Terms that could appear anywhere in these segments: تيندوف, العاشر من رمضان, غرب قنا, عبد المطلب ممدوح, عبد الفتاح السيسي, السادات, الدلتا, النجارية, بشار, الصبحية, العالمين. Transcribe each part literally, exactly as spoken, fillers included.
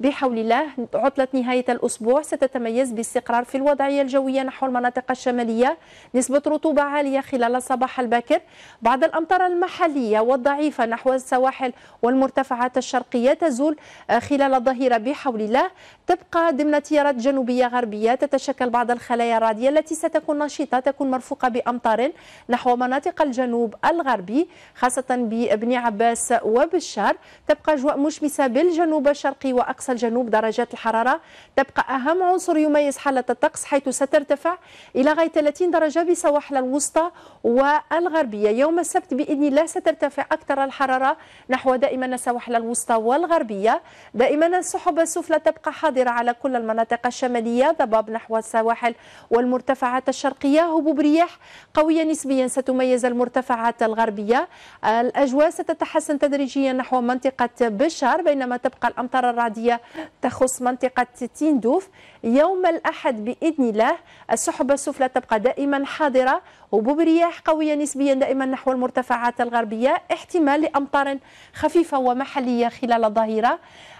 بحول الله عطلة نهاية الأسبوع ستتميز باستقرار في الوضعية الجوية نحو المناطق الشمالية، نسبة رطوبة عالية خلال الصباح الباكر، بعض الأمطار المحلية والضعيفة نحو السواحل والمرتفعات الشرقية تزول خلال الظهيرة بحول الله. تبقى ضمن تيارات جنوبية غربية تتشكل بعض الخلايا الرادية التي ستكون نشطة، تكون مرفوقة بأمطار نحو مناطق الجنوب الغربي خاصة بابن عباس وبشار. تبقى أجواء مشمسة بالجنوب الشرقي وأقصى الجنوب. درجات الحرارة تبقى أهم عنصر يميز حالة الطقس، حيث سترتفع إلى غاية ثلاثين درجة بسواحل الوسطى والغربية. يوم السبت بإذن الله سترتفع أكثر الحرارة نحو دائما السواحل الوسطى والغربية، دائما السحب السفلى تبقى حاضرة على كل المناطق الشمالية، ضباب نحو السواحل والمرتفعات الشرقية، هبوب رياح قوية نسبيا ستميز المرتفعات الغربية. الأجواء ستتحسن تدريجيا نحو منطقة بشار، بينما تبقى الأمطار الرعدية تخص منطقة تيندوف. يوم الأحد بإذن الله السحب السفلى تبقى دائما حاضرة، هبوب رياح قوية نسبيا دائما نحو المرتفعات الغربية، احتمال لأمطار خفيفة ومحلية خلال الظهيرة.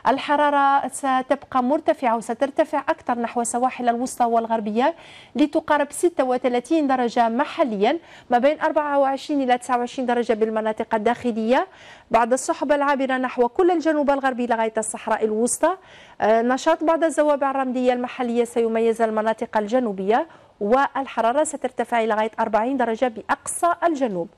الحرارة ستبقى مرتفعة وسترتفع أكثر نحو السواحل الوسطى والغربية لتقارب ستة وثلاثين درجة محليا، ما بين أربعة وعشرين إلى تسعة وعشرين درجة بالمناطق الداخلية. بعد السحب العابرة نحو كل الجنوب الغربي لغاية الصحراء الوسطى، نشاط بعض الزوابع الرملية المحلية سيميز المناطق الجنوبية، والحرارة سترتفع إلى غاية أربعين درجة بأقصى الجنوب.